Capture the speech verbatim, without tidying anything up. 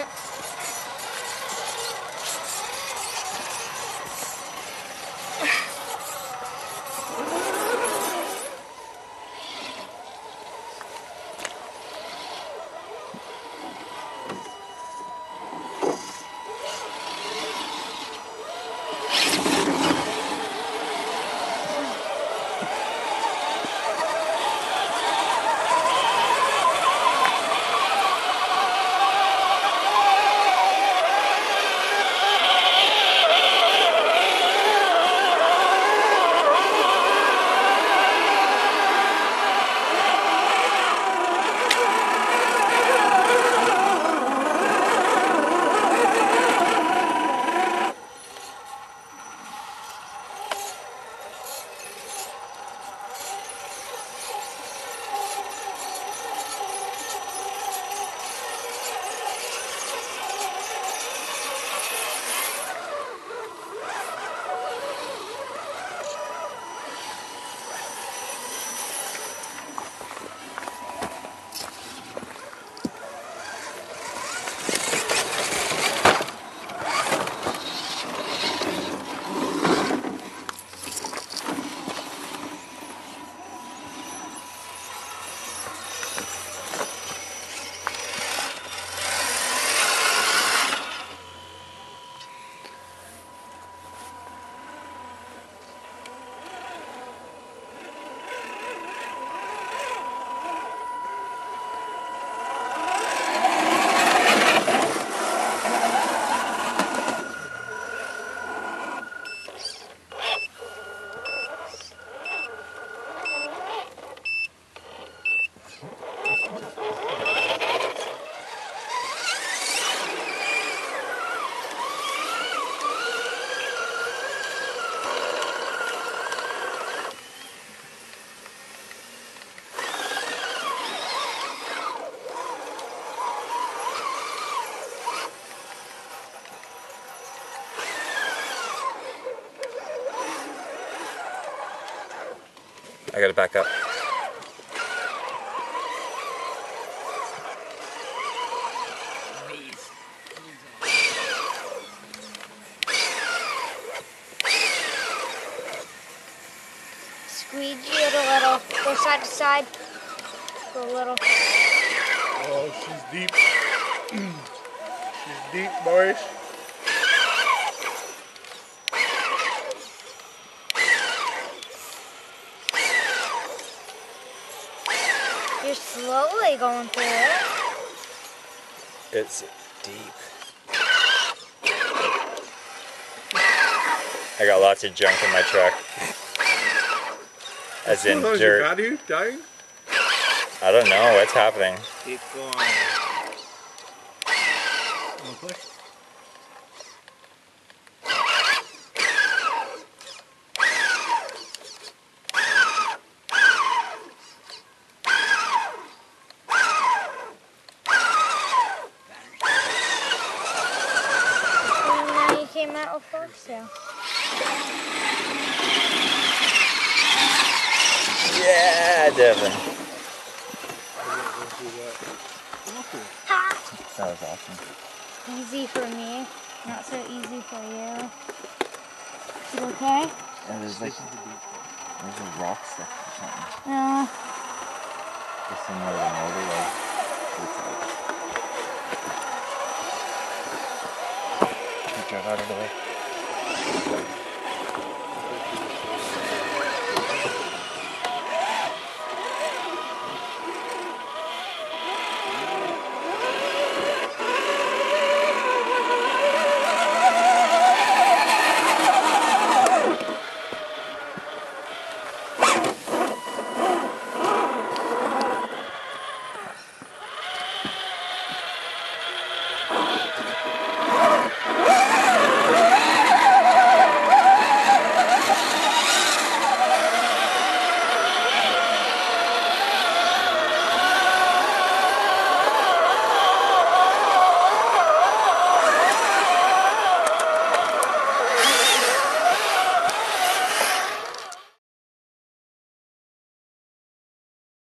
one. I gotta back up. Squeegee it a little. Go side to side. Go a little. Oh, she's deep. She's deep, boys. You're slowly going through it. It's deep. I got lots of junk in my truck. As in dirt. You got you, dying? I don't know what's happening. Keep going. So. Yeah, Devin. Ha. That was awesome. Easy for me, not so easy for you. Is it okay? Yeah, there's like there's a rock section or something. No. It's similar to another way. It's like. Get out of the way.